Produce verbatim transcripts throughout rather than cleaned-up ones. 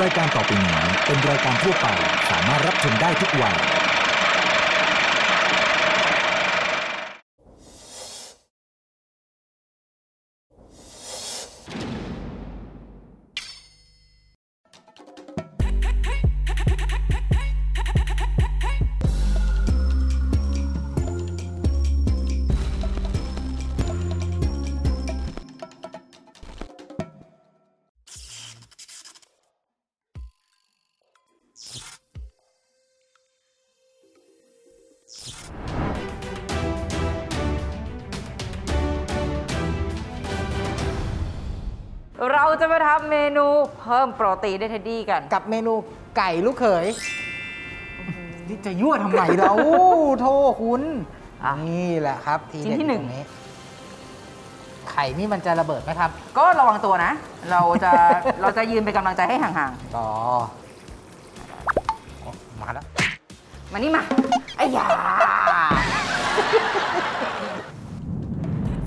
รายการต่อไปนี้เป็นรายการทั่วไปสามารถรับชมได้ทุกวัยเราจะมาทำเมนูเพิ่มโปรตีนได้เทดดี้กันกับเมนูไก่ลูกเขยนี่จะยั่วทำไมเราโทษคุณนี่แหละครับทีที่หนึ่งไข่นี่มันจะระเบิดไหมครับก็ระวังตัวนะเราจะเราจะยืนเป็นกำลังใจให้ห่างๆต่อมาแล้วมานี่มาไอ้ยา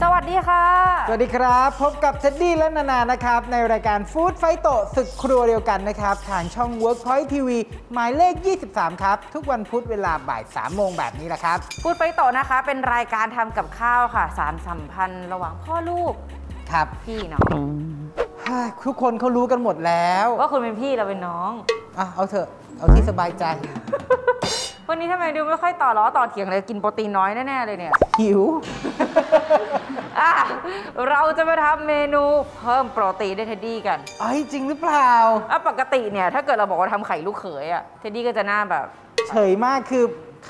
สวัสดีค่ะสวัสดีครับพบกับเท็ดดี้และนานานะครับในรายการฟู้ดไฟโตศึกครัวเดียวกันนะครับทางช่อง Workpoint ที วี หมายเลขยี่สิบสามครับทุกวันพุธเวลาบ่ายสามโมงแบบนี้แหละครับฟู้ดไฟโตนะคะเป็นรายการทำกับข้าวค่ะสารสัมพันธ์ระหว่างพ่อลูกครับพี่น้องทุกคนเขารู้กันหมดแล้วว่าคุณเป็นพี่เราเป็นน้องอ่ะเอาเถอะเอาที่สบายใจวันนี้ทำไมดูไม่ค่อยต่อล้อต่อเถียงเลยกินโปรตีนน้อยแน่ๆเลยเนี่ยหิวเราจะมาทำเมนูเพิ่มโปรตีนได้เท็ดดี้กันเอ้ยจริงหรือเปล่าอ่ะปกติเนี่ยถ้าเกิดเราบอกว่าทำไข่ลูกเขยอ่ะเท็ดดี้ก็จะหน้าแบบเฉยมากคือ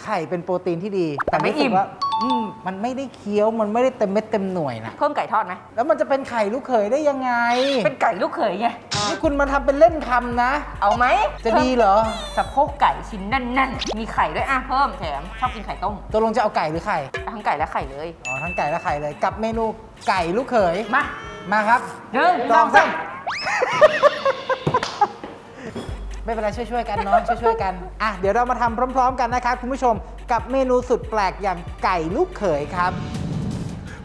ไข่เป็นโปรตีนที่ดีแต่ไม่อิ่มมันไม่ได้เคี้ยวมันไม่ได้เต็มเม็ดเต็มหน่วยนะเพิ่มไก่ทอดไหมแล้วมันจะเป็นไข่ลูกเขยได้ยังไงเป็นไก่ลูกเขยไงนี่คุณมาทำเป็นเล่นคำนะเอาไหมจะดีเหรอสะโพกไก่ชิ้นแน่นๆมีไข่ด้วยอ่ะเพิ่มแถมชอบกินไข่ต้มตกลงจะเอาไก่หรือไข่ทั้งไก่และไข่เลยอ๋อทั้งไก่และไข่เลยกับเมนูไก่ลูกเขยมามาครับหนึ่งสองสามไม่เป็นไรช่วยๆกันเนาะช่วยๆกันอ่ะเดี๋ยวเรามาทำพร้อมๆกันนะครับคุณผู้ชมกับเมนูสุดแปลกอย่างไก่ลูกเขยครับ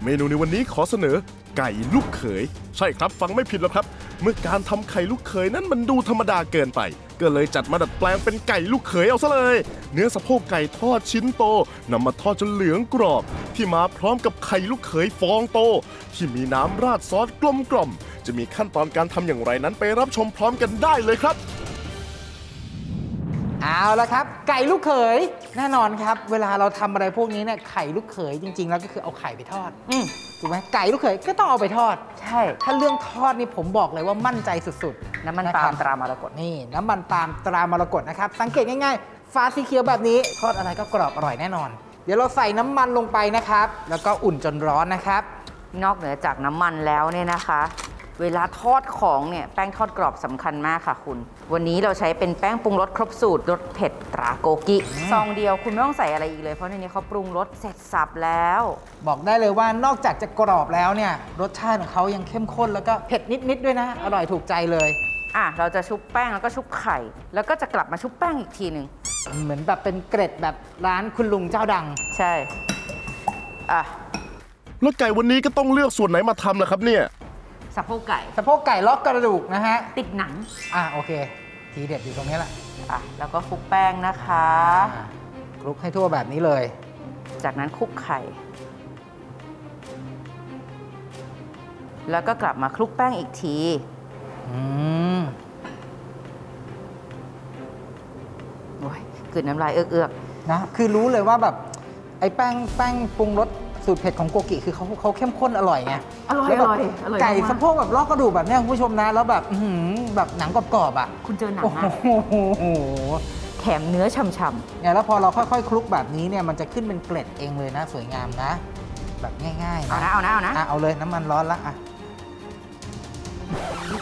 เมนูในวันนี้ขอเสนอไก่ลูกเขยใช่ครับฟังไม่ผิดแล้วครับเมื่อการทำไข่ลูกเขยนั้นมันดูธรรมดาเกินไปก็เลยจัดมาดัดแปลงเป็นไก่ลูกเขยเอาซะเลยเนื้อสะโพกไก่ทอดชิ้นโตนำมาทอดจนเหลืองกรอบที่มาพร้อมกับไข่ลูกเขยฟองโตที่มีน้ำราดซอสกลมกล่อมจะมีขั้นตอนการทำอย่างไรนั้นไปรับชมพร้อมกันได้เลยครับเอาละครับไก่ลูกเขยแน่นอนครับเวลาเราทำอะไรพวกนี้เนี่ยไข่ลูกเขยจริงๆแล้วก็คือเอาไข่ไปทอดอืถูกไหมไก่ลูกเขยก็ต้องเอาไปทอดใช่ถ้าเรื่องทอดนี่ผมบอกเลยว่ามั่นใจสุดๆน้ำมันปาล์มตรามรกตนี่น้ำมันปาล์มตรามรกตนะครับสังเกตง่ายๆฟ้าสีเขียวแบบนี้ทอดอะไรก็กรอบอร่อยแน่นอนเดี๋ยวเราใส่น้ำมันลงไปนะครับแล้วก็อุ่นจนร้อนนะครับนอกเหนือจากน้ำมันแล้วเนี่ยนะคะเวลาทอดของเนี่ยแป้งทอดกรอบสำคัญมากค่ะคุณวันนี้เราใช้เป็นแป้งปรุงรสครบสูตรรสเผ็ดตราโกกิซองเดียวคุณไม่ต้องใส่อะไรอีกเลยเพราะในนี้เขาปรุงรสเสร็จสับแล้วบอกได้เลยว่านอกจากจะกรอบแล้วเนี่ยรสชาติของเขายังเข้มข้นแล้วก็เผ็ดนิดๆด้วยนะอร่อยถูกใจเลยอ่ะเราจะชุบแป้งแล้วก็ชุบไข่แล้วก็จะกลับมาชุบแป้งอีกทีหนึ่งเหมือนแบบเป็นเกร็ดแบบร้านคุณลุงเจ้าดังใช่อ่ะแล้วไก่วันนี้ก็ต้องเลือกส่วนไหนมาทำล่ะครับเนี่ยสะโพกไก่สะโพกไก่ล็อกกระดูกนะฮะติดหนังอ่ะโอเคทีเด็ดอยู่ตรงนี้แหละอ่ะแล้วก็คลุกแป้งนะคะคลุกให้ทั่วแบบนี้เลยจากนั้นคลุกไข่แล้วก็กลับมาคลุกแป้งอีกทีอืมโอ้ยกลืนน้ำลายเอือกๆนะคือรู้เลยว่าแบบไอ้แป้งแป้งปรุงรสสูตรเผ็ดของโกกิคือเขาเขาเข้มข้นอร่อยไงอร่อยอร่อยไก่สะโพกแบบลอกกระดูกแบบนี้คุณผู้ชมนะแล้วแบบแบบหนังกรอบๆอ่ะคุณเจอหนังนะโอ้โหแถมเนื้อช่ำๆเนี่ยแล้วพอเราค่อยๆคลุกแบบนี้เนี่ยมันจะขึ้นเป็นเกล็ดเองเลยนะสวยงามนะแบบง่ายๆเอานะเอานะเอานะเอาเลยน้ำมันร้อนละอ่ะ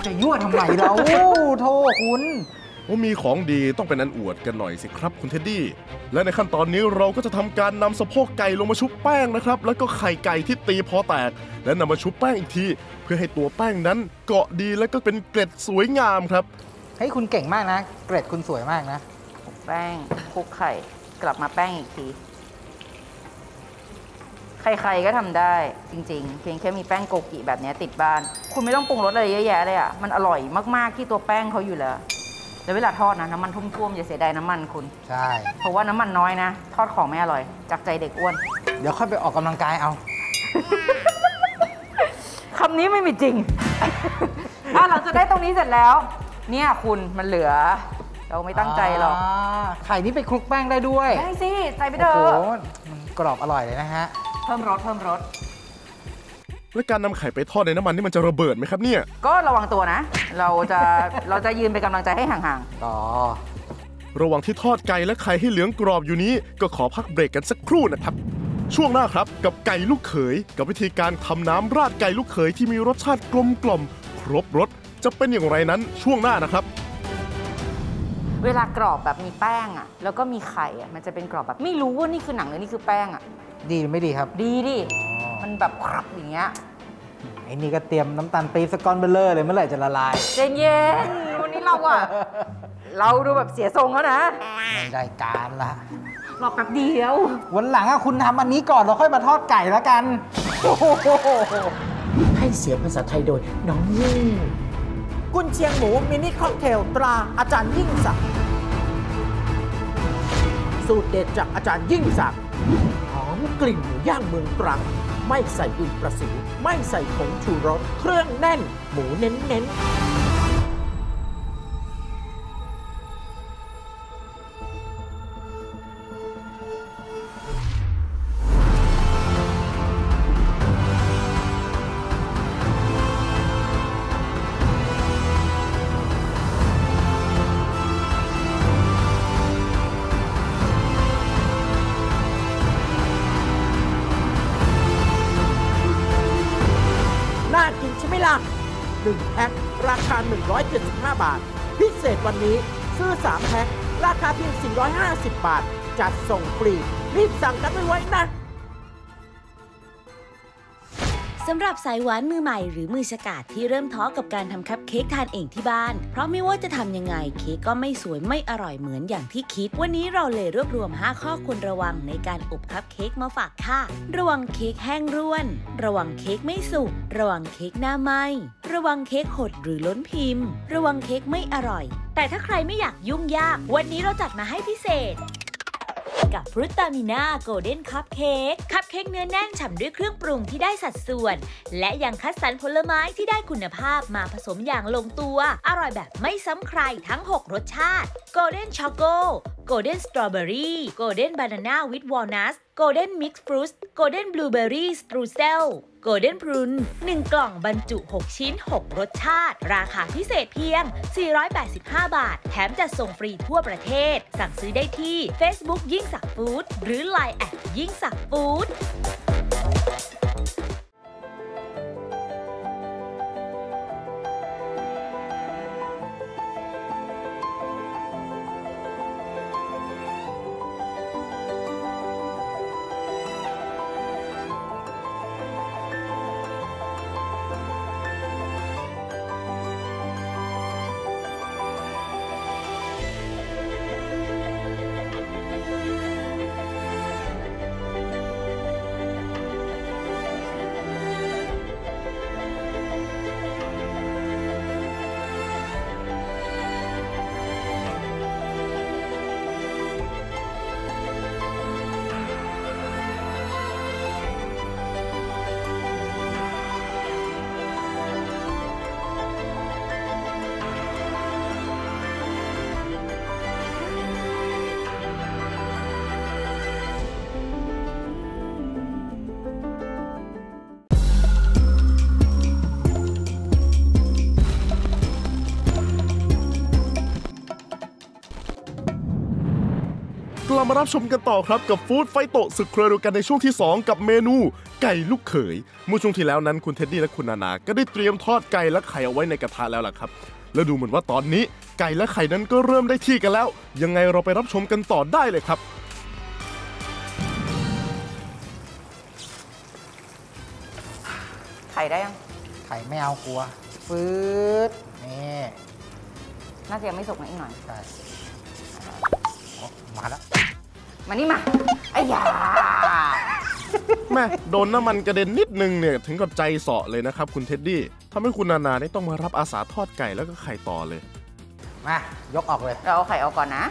จะยั่วทำไมเราโทษคุณว่ามีของดีต้องเป็นอันอวดกันหน่อยสิครับคุณเท็ดดี้และในขั้นตอนนี้เราก็จะทำการนำสะโพกไก่ลงมาชุบแป้งนะครับแล้วก็ไข่ไก่ที่ตีพอแตกและนำมาชุบแป้งอีกทีเพื่อให้ตัวแป้งนั้นเกาะดีและก็เป็นเกล็ดสวยงามครับเฮ้ยคุณเก่งมากนะเกล็ดคุณสวยมากนะแป้งคลุกไข่กลับมาแป้งอีกทีใครๆก็ทำได้จริงๆเพียงแค่มีแป้งโกกิแบบนี้ติดบ้านคุณไม่ต้องปรุงรสอะไรเยอะแยะเลยอ่ะมันอร่อยมากๆที่ตัวแป้งเขาอยู่แล้ว แล้วเวลาทอดนะน้ำมันท่วมๆอย่าเสียดายน้ำมันคุณใช่เพราะว่าน้ำมันน้อยนะทอดของไม่อร่อยจากใจเด็กอ้วนเดี๋ยวค่อยไปออกกำลังกายเอา คำนี้ไม่มีจริง อ่ะหลังจากได้ตรงนี้เสร็จแล้วเนี่ยคุณมันเหลือเราไม่ตั้งใจหรอกไข่นี้ไปคลุกแป้งได้ด้วยได้สิใส่ไปเถอะโอ้โหมันกรอบอร่อยเลยนะฮะเพิ่มรสเพิ่มรสแล้วการนำไข่ไปทอดในน้ำมันนี่มันจะระเบิดไหมครับเนี่ยก็ระวังตัวนะเราจะเราจะยืนเป็นกำลังใจให้ห่างๆอ๋อระหว่างที่ทอดไก่และไข่ให้เหลืองกรอบอยู่นี้ก็ขอพักเบรกกันสักครู่นะครับช่วงหน้าครับกับไก่ลูกเขยกับวิธีการทำน้ำราดไก่ลูกเขยที่มีรสชาติกลมกล่อมครบรสจะเป็นอย่างไรนั้นช่วงหน้านะครับเวลากรอบแบบมีแป้งอ่ะแล้วก็มีไข่อ่ะมันจะเป็นกรอบแบบไม่รู้ว่านี่คือหนังหรือนี่คือแป้งอ่ะดีไม่ดีครับดีดิมันแบบครับอย่างเงี้ยไอ้นี่ก็เตรียมน้ำตาลปี๊บสก้อนเบลเลอร์เลยเมื่อไหร่จะละลายเจนเย็นวันนี้เราอ่ะเราดูแบบเสียทรงแล้วนะได้การละหลอกแป๊บเดียววันหลังอะคุณทำอันนี้ก่อนเราค่อยมาทอดไก่แล้วกันให้เสียภาษาไทยโดยน้องยิ่งกุนเชียงหมูมินิค็อกเทลตราอาจารย์ยิ่งศักดิ์สูตรเด็ดจากอาจารย์ยิ่งศักดิ์หอมกลิ่นหมูย่างเมืองตรังไม่ใส่อินประสิวไม่ใส่ผงชูรสเครื่องแน่นหมูเน้นๆหนึ่งแพ็คราคาหนึ่งร้อยเจ็ดสิบห้าบาทพิเศษวันนี้ซื้อสามแพ็คราคาเพียงสี่ร้อยห้าสิบบาทจัดส่งฟรีรีบสั่งกันไว้นะสำหรับสายหวานมือใหม่หรือมือฉกาจที่เริ่มท้อกับการทำคัพเค้กทานเองที่บ้านเพราะไม่ว่าจะทำยังไงเค้กก็ไม่สวยไม่อร่อยเหมือนอย่างที่คิดวันนี้เราเลยรวบรวมห้าข้อควรระวังในการอบคัพเค้กมาฝากค่ะระวังเค้กแห้งร่วนระวังเค้กไม่สุกระวังเค้กหน้าไหม้ระวังเค้กหดหรือล้นพิมพ์ระวังเค้กไม่อร่อยแต่ถ้าใครไม่อยากยุ่งยากวันนี้เราจัดมาให้พิเศษกับฟรุตตามิน่าโกลเด้นคัพเค้กคัพเค้กเนื้อแน่นฉ่ำด้วยเครื่องปรุงที่ได้สัดส่วนและยังคัดสรรผลไม้ที่ได้คุณภาพมาผสมอย่างลงตัวอร่อยแบบไม่ซ้ำใครทั้งหกรสชาติโกลเด้นช็อกโกโกลเด้นสตรอเบอรี่โกลเด้นบานาน่าวิดวอลนัทโกลเด้นมิกซ์ฟรุตโกลเด้นบลูเบอรี่สตรูเซลGolden Prune หนึ่งกล่องบรรจุหกชิ้นหกรสชาติราคาพิเศษเพียงสี่ร้อยแปดสิบห้าบาทแถมจัดส่งฟรีทั่วประเทศสั่งซื้อได้ที่ Facebook ยิ่งศักดิ์ฟู้ดหรือ ไลน์ แอดยิ่งศักดิ์ฟู้ดมารับชมกันต่อครับกับฟู้ดไฟโตศึกเครือเดียวกันในช่วงที่สองกับเมนูไก่ลูกเขยเมื่อช่วงที่แล้วนั้นคุณเท็ดดี้และคุณนานาก็ได้เตรียมทอดไก่และไข่เอาไว้ในกระทะแล้วล่ะครับแล้วดูเหมือนว่าตอนนี้ไก่และไข่นั้นก็เริ่มได้ที่กันแล้วยังไงเราไปรับชมกันต่อได้เลยครับไข่ได้ยังไข่ไม่เอากลัวฟืดนี่น่าจะยังไม่สุกนะอีกหน่อยมาแล้วมานี่มาไอ้ยาแม่โดนน้ำมันกระเด็นนิดนึงเนี่ยถึงกับใจเสาะเลยนะครับคุณเท็ดดี้ทำให้คุณนานาได้ต้องมารับอาสาทอดไก่แล้วก็ไข่ต่อเลย มายกออกเลยเราเอาไข่ออกก่อนนะ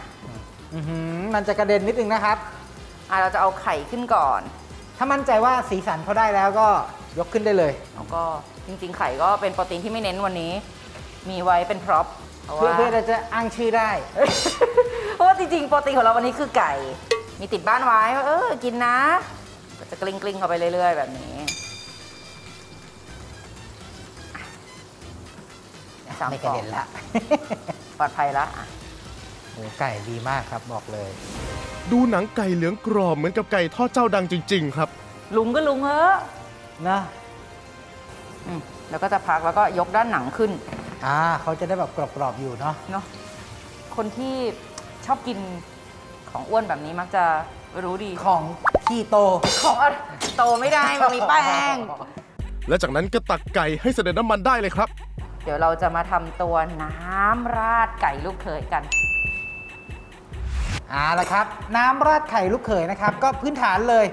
อือหือมันจะกระเด็นนิดนึงนะครับอ่ะเราจะเอาไข่ขึ้นก่อนถ้ามั่นใจว่าสีสันเขาได้แล้วก็ยกขึ้นได้เลยแล้วก็จริงๆไข่ก็เป็นโปรตีนที่ไม่เน้นวันนี้มีไว้เป็นพร็อพเพื่อเพื่อเราจะอ้างชื่อได้เพราะว่าจริงๆโปรตีนของเราวันนี้คือไก่มีติดบ้านไว้ว่าเออกินนะก็จะกลิ้งกลิ้งเข้าไปเรื่อยๆแบบนี้ไม่กระเด็นละปลอดภัยละโอ้ไก่ดีมากครับบอกเลยดูหนังไก่เหลืองกรอบเหมือนกับไก่ทอดเจ้าดังจริงๆครับลุงก็ลุงเหอะนะแล้วก็จะพักแล้วก็ยกด้านหนังขึ้นอ่าเขาจะได้แบบกรอบๆอยู่เนาะเนาะคนที่ชอบกินของอ้วนแบบนี้มักจะรู้ดีของที่โตของโตไม่ได้มันมีแป้งและจากนั้นก็ตักไก่ให้เสด็จน้ำมันได้เลยครับเดี๋ยวเราจะมาทำตัวน้ำราดไก่ลูกเขยกันเอาละครับน้ำราดไข่ลูกเขยนะครับก็พื้นฐานเลย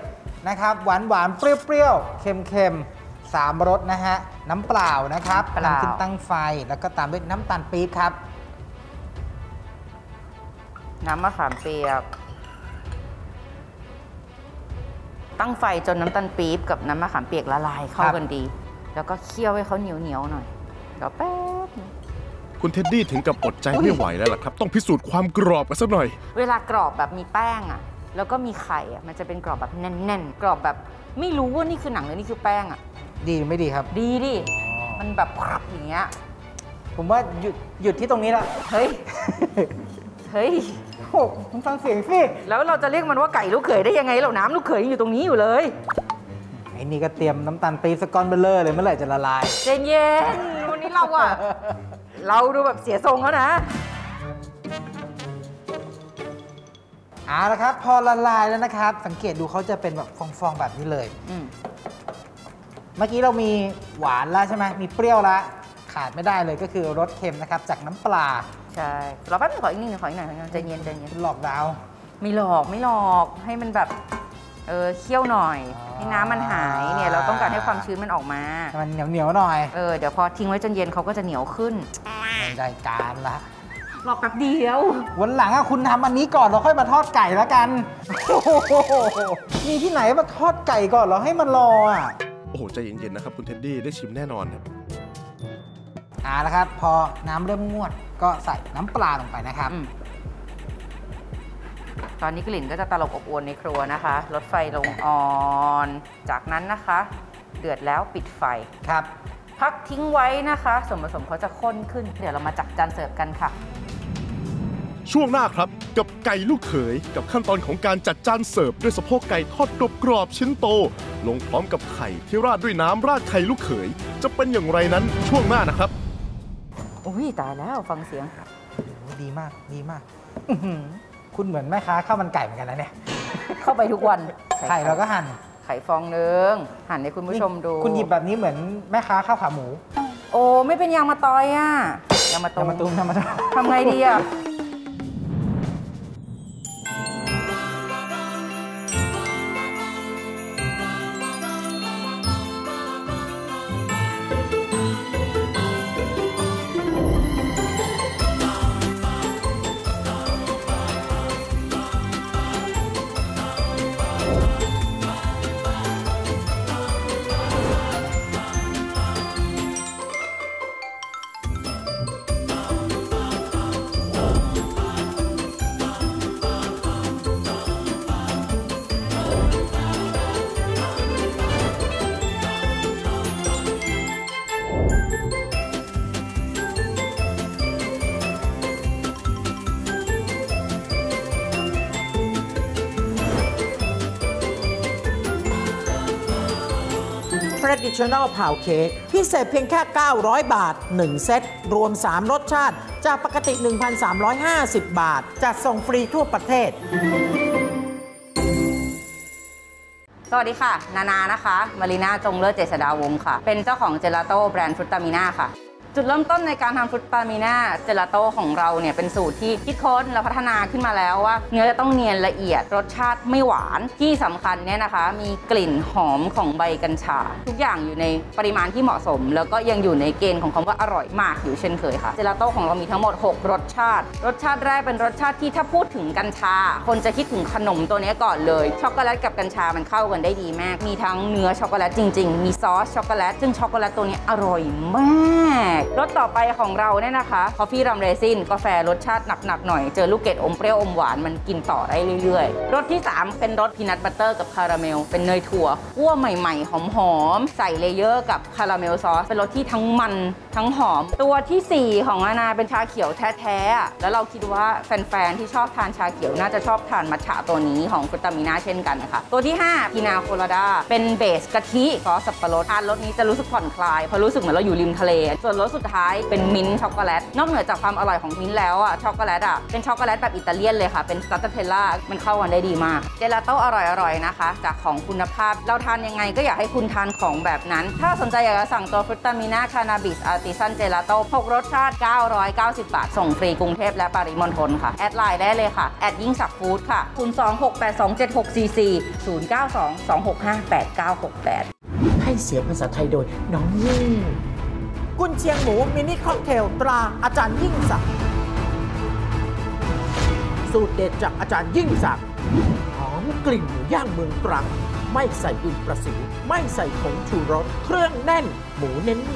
นะครับหวานหวานเปรี้ยวๆเค็มๆสามรสนะฮะน้ำเปล่านะครับนำขึ้นตั้งไฟแล้วก็ตามด้วยน้ำตาลปี๊บครับน้ำมะขามเปียกตั้งไฟจนน้ำตาลปี๊บกับน้ำมะขามเปียกละลายเข้ากันดีแล้วก็เคี่ยวให้เขาเหนียวๆหน่อยแล้วแป๊บคุณเท็ดดี้ถึงกับอดใจไม่ไหวแล้วล่ะครับต้องพิสูจน์ความกรอบกันสักหน่อยเวลากรอบแบบมีแป้งอ่ะแล้วก็มีไข่อ่ะมันจะเป็นกรอบแบบแน่นๆกรอบแบบไม่รู้ว่านี่คือหนังหรือนี่คือแป้งอ่ะดีไม่ดีครับดีดิมันแบบอย่างเงี้ยผมว่าหยุดหยุดที่ตรงนี้ละเฮ้ยเฮ้ยโอ้คุณฟังเสียงสิแล้วเราจะเรียกมันว่าไก่ลูกเขยได้ยังไงเราน้ำลูกเขยอยู่ตรงนี้อยู่เลยไอ้นี่ก็เตรียมน้ำตาลปี๊บสกอนเบลเลอร์เลยเมื่อไหร่จะละลายเย็นเย็นวันนี้เราอ่ะเราดูแบบเสียทรงแล้วนะเอาละครับพอละลายแล้วนะครับสังเกตดูเขาจะเป็นแบบฟองๆแบบนี้เลยเมื่อกี้เรามีหวานแล้วใช่ไหมมีเปรี้ยวแล้วขาดไม่ได้เลยก็คือรสเค็มนะครับจากน้ำปลาใช่รอแป๊บนึงขออีกนิดนึงขออีกหน่อยใจเย็นใจเย็นหลอกดาวไม่หลอกไม่หลอกให้มันแบบเออเคี่ยวหน่อยให้น้ำมันหายเนี่ยเราต้องการให้ความชื้นมันออกมามันเหนียวเหนียวหน่อยเออเดี๋ยวพอทิ้งไว้จนเย็นเขาก็จะเหนียวขึ้นได้การละหลอกแป๊บเดียววันหลังอะคุณทำอันนี้ก่อนเราค่อยมาทอดไก่แล้วกันมีที่ไหนมาทอดไก่ก่อนเราให้มันรออะโอ้โหใจเย็นๆนะครับคุณเท็ดดี้ได้ชิมแน่นอนครับอ่าแล้วครับพอน้ำเริ่มงวดก็ใส่น้ำปลาลงไปนะครับตอนนี้กลิ่นก็จะตลบอบอวลในครัวนะคะลดไฟลงอ่อนจากนั้นนะคะเดือดแล้วปิดไฟครับพักทิ้งไว้นะคะส่วนผสมเขาจะข้นขึ้นเดี๋ยวเรามาจัดจานเสิร์ฟกันค่ะช่วงหน้าครับกับไก่ลูกเขยกับขั้นตอนของการจัดจานเสิร์ฟด้วยสะโพกไก่ทอดกรอบกรอบชิ้นโตลงพร้อมกับไข่ที่ราดด้วยน้ำราดไข่ลูกเขยจะเป็นอย่างไรนั้นช่วงหน้านะครับอุ้ยตายแล้วฟังเสียงดีมากดีมากคุณเหมือนแม่ค้าข้าวมันไก่เหมือนกันนะเนี่ยเข้าไปทุกวันไข่เราก็หั่นไข่ฟองหนึ่งหั่นให้คุณผู้ชมดูคุณหยิบแบบนี้เหมือนแม่ค้าข้าวขาหมูโอ้ไม่เป็นยางมะตอยอ่ะยางมะตูมยางมะตูมทำไงดีอ่ะTraditional Pound Cake พิเศษเพียงแค่เก้าร้อยบาทหนึ่งเซตรวมสามรสชาติจากปกติ หนึ่งพันสามร้อยห้าสิบ บาทจัดส่งฟรีทั่วประเทศสวัสดีค่ะนานานะคะมารีนาจงเลิศเจษฎาวงศ์ค่ะเป็นเจ้าของเจลาโต้แบรนด์ฟรุตตามิน่าค่ะ จุดเริ่มต้นในการทำฟรุตปามีน่าเจลาโต้ของเราเนี่ยเป็นสูตรที่คิดค้นและพัฒนาขึ้นมาแล้วว่าเนื้อจะต้องเนียนละเอียดรสชาติไม่หวานที่สำคัญเนี่ยนะคะมีกลิ่นหอมของใบกัญชาทุกอย่างอยู่ในปริมาณที่เหมาะสมแล้วก็ยังอยู่ในเกณฑ์ของคำว่าอร่อยมากอยู่เช่นเคยค่ะเจลาโต้ของเรามีทั้งหมดหกรสชาติรสชาติแรกเป็นรสชาติที่ถ้าพูดถึงกัญชาคนจะคิดถึงขนมตัวนี้ก่อนเลยช็อกโกแลตกับกัญชามันเข้ากันได้ดีมากมีทั้งเนื้อช็อกโกแลตจริงๆมีซอสช็อกโกแลตซึ่งช็อกโกแลตตัวนี้อร่อยมากรสต่อไปของเราเนี่ยนะคะกาแฟรัมเรซินกาแฟรสชาติหนักๆหน่อยเจอลูกเกดอมเปรี้ยวอมหวานมันกินต่อได้เรื่อยๆรสที่สามเป็นรสพีนัทบัตเตอร์กับคาราเมลเป็นเนยถั่วคั่วใหม่ๆหอมๆใส่เลเยอร์กับคาราเมลซอสเป็นรสที่ทั้งมันทั้งหอมตัวที่สี่ของอาณาเป็นชาเขียวแท้ๆแล้วเราคิดว่าแฟนๆที่ชอบทานชาเขียวน่าจะชอบทานมัทฉะตัวนี้ของฟรุตตามีน่าเช่นกันนะคะตัวที่ห้าพินาโคลาดาเป็นเบสกะทิซอสสับปะรดทานรสนี้จะรู้สึกผ่อนคลายเพราะรู้สึกเหมือนเราอยู่ริมทะเลส่วนรสสุดท้ายเป็นมิ้นช็อกโกแลตนอกเหนือจากความอร่อยของมิ้นแล้วอะช็อกโกแลตอะเป็นช็อกโกแลตแบบอิตาเลียนเลยค่ะเป็นสตรัตเทลล่ามันเข้ากันได้ดีมากเจลาโต้อร่อยๆนะคะจากของคุณภาพเราทานยังไงก็อยากให้คุณทานของแบบนั้นถ้าสนใจอยากจะสั่งตัวฟรุตตามีน่าคานาบิสอาร์ติซันเจลาโต้หกรสชาติเก้าร้อยเก้าสิบบาทส่งฟรีกรุงเทพและปริมณฑลค่ะแอดไลน์ได้เลยค่ะแอดยิ่งศักดิ์ฟู้ดค่ะศูนย์ สอง หก แปด สอง เจ็ด หก สี่ สี่ ศูนย์ เก้า สอง สอง หก ห้า แปด เก้า หก แปดให้เสียงภาษาไทยโดยน้องยิ่งกุนเชียงหมูมินิค็อกเทลตราอาจารย์ยิ่งศักดิ์สูตรเด็ดจากอาจารย์ยิ่งศักดิ์หอมกลิ่นหมูย่างเมืองตรังไม่ใส่ดินประสิวไม่ใส่ผงชูรสเครื่องแน่นหมูเน้นๆ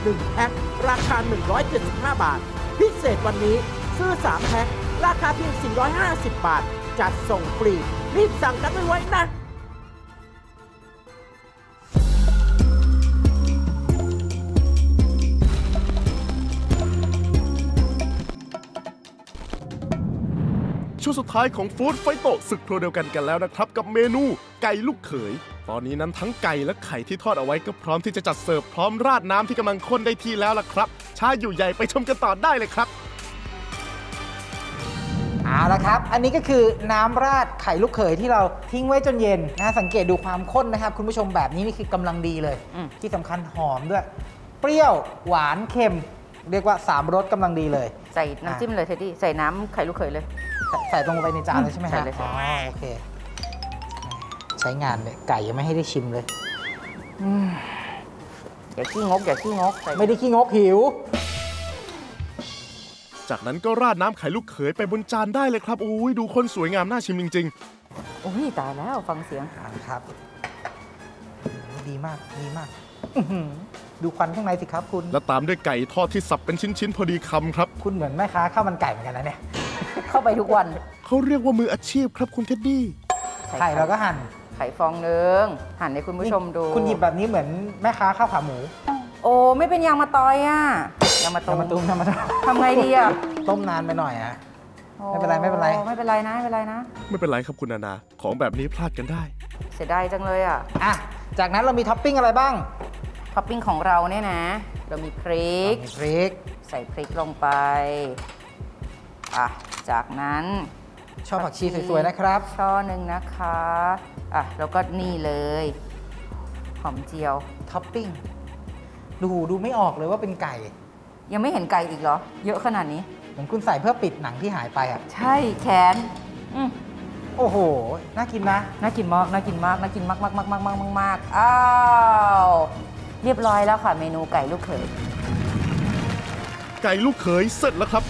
หนึ่งแพ็คราคาหนึ่งร้อยเจ็ดสิบห้าบาทพิเศษวันนี้ซื้อสามแพ็คราคาเพียงสี่ร้อยห้าสิบบาทจัดส่งฟรีรีบสั่งกันไว้นะช่วงสุดท้ายของฟู้ดไฟโต้ศึกครัวเดียวกันกันแล้วนะครับกับเมนูไก่ลูกเขยตอนนี้นั้นทั้งไก่และไข่ที่ทอดเอาไว้ก็พร้อมที่จะจัดเสิร์ฟพร้อมราดน้ำที่กำลังข้นได้ที่แล้วล่ะครับช้าอยู่ใหญ่ไปชมกันต่อได้เลยครับเอาละครับอันนี้ก็คือน้ำราดไข่ลูกเขยที่เราทิ้งไว้จนเย็นนะสังเกตดูความข้นนะครับคุณผู้ชมแบบนี้นี่คือกำลังดีเลยที่สำคัญหอมด้วยเปรี้ยวหวานเค็มเรียกว่าสามรสกำลังดีเลยใส่น้ำจิ้มเลยเทดดี้ใส่น้ำไข่ลูกเขยเลยใส่ลงไปในจานเลยใช่ไหมครับโอเคใช้งานเลยไก่ยังไม่ให้ได้ชิมเลยอย่าขี้งกอย่าขี้งกไม่ได้ขี้งกหิวจากนั้นก็ราดน้ำไข่ลูกเขยไปบนจานได้เลยครับโอ้ยดูคนสวยงามน่าชิมจริงๆโอ้ยตายแล้วฟังเสียงครับดีมากดีมากดูควันข้างในสิครับคุณแล้วตามด้วยไก่ทอดที่สับเป็นชิ้นๆพอดีคำครับคุณเหมือนแม่ค้าข้าวมันไก่เหมือนกันนะเนี่ยเข้าไปทุกวันเขาเรียกว่ามืออาชีพครับคุณเท็ดดี้ไข่เราก็หั่นไข่ฟองนึงหั่นให้คุณผู้ชมดูคุณหยิบแบบนี้เหมือนแม่ค้าข้าวขาหมูโอ้ไม่เป็นยางมะตอยอ่ะยางมะตูมยางมะตูมยางมะตูมทำไงดีอ่ะต้มนานไปหน่อยอ่ะไม่เป็นไรไม่เป็นไรไม่เป็นไรนะไม่เป็นไรนะไม่เป็นไรครับคุณนานาของแบบนี้พลาดกันได้เสียดายจังเลยอ่ะอ่ะจากนั้นเรามีท็อปปิ้งอะไรบ้างท็อปปิ้งของเราเนี่ยนะเรามีพริกพริกใส่พริกลงไปอ่ะจากนั้นช่อผักชีสวยๆนะครับช่อหนึ่งนะคะอ่ะแล้วก็นี่เลยหอมเจียวท็อปปิ้งดูดูไม่ออกเลยว่าเป็นไก่ยังไม่เห็นไก่อีกเหรอเยอะขนาดนี้เหมือนคุณใส่เพื่อปิดหนังที่หายไปอ่ะใช่แขนอืมโอ้โหน่ากินนะน่ากินมากน่ากินมากน่ากินมากมากมากมากมากมากอ้าวเรียบร้อยแล้วค่ะเมนูไก่ลูกเขยไก่ลูกเขยเสร็จแล้วครับ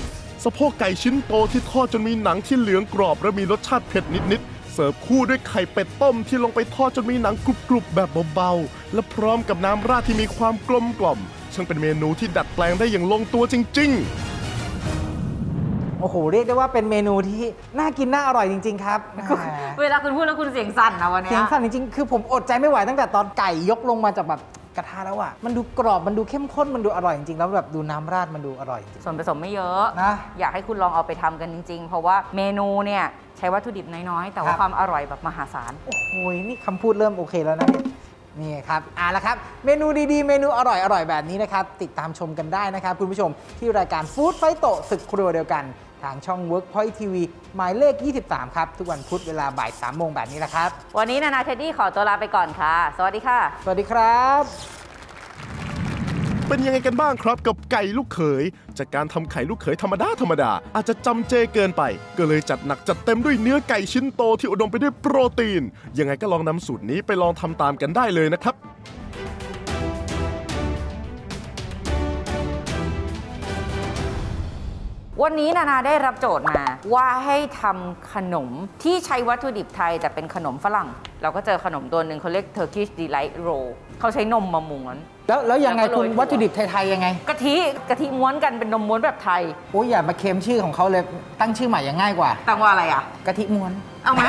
สะโพกไก่ชิ้นโตที่ทอดจนมีหนังที่เหลืองกรอบและมีรสชาติเผ็ดนิดๆเสิร์ฟคู่ด้วยไข่เป็ดต้มที่ลงไปทอดจนมีหนังกรุบๆแบบเบาๆและพร้อมกับน้ำราดที่มีความกลมกล่อมช่างเป็นเมนูที่ดัดแปลงได้อย่างลงตัวจริงๆโอ้โหเรียกได้ว่าเป็นเมนูที่น่ากินน่าอร่อยจริงๆครับเวลาคุณพูดแล้วคุณเสียงสั่นนะวันนี้เสียงสั่นจริงๆคือผมอดใจไม่ไหวตั้งแต่ตอนไก่ยกลงมาจากแบบ กระทะแล้วอ่ะมันดูกรอบมันดูเข้มข้นมันดูอร่อยจริงๆแล้วแบบดูน้ำราดมันดูอร่อยจริงส่วนผสมไม่เยอะนะอยากให้คุณลองเอาไปทำกันจริงๆเพราะว่าเมนูเนี่ยใช้วัตถุดิบน้อยๆแต่ว่าความอร่อยแบบมหาศาลโอ้โหนี่คำพูดเริ่มโอเคแล้วนะนี่ครับเอาละครับเมนูดีๆเมนูอร่อยๆแบบนี้นะครับติดตามชมกันได้นะครับคุณผู้ชมที่รายการฟู้ดไฟโตะศึกครัวเดียวกันทางช่อง Workpoint ที วี หมายเลขยี่สิบสามครับทุกวันพุธเวลาบ่ายสามโมงแบบนี้แหละครับวันนี้นานาเทดดี้ขอตัวลาไปก่อนค่ะสวัสดีค่ะสวัสดีครับเป็นยังไงกันบ้างครับกับไก่ลูกเขยจากการทำไข่ลูกเขยธรรมดาธรรมดาอาจจะจำเจเกินไปก็เลยจัดหนักจัดเต็มด้วยเนื้อไก่ชิ้นโตที่อุดมไปด้วยโปรตีนยังไงก็ลองนำสูตรนี้ไปลองทำตามกันได้เลยนะครับวันนี้นานาได้รับโจทย์มาว่าให้ทำขนมที่ใช้วัตถุดิบไทยแต่เป็นขนมฝรั่งเราก็เจอขนมตัวหนึ่งเขาเรียก Turkish Delight Roll เขาใช้นมมะม่วงแล้วแล้วยังไงคุณวัตถุดิบไทยๆยังไงกะทิกะทิม้วนกันเป็นนมม้วนแบบไทยโอ้ยอย่ามาเค็มชื่อของเขาเลยตั้งชื่อใหม่ยังง่ายกว่าตั้งว่าอะไรอ่ะกะทิม้วนเอาไหม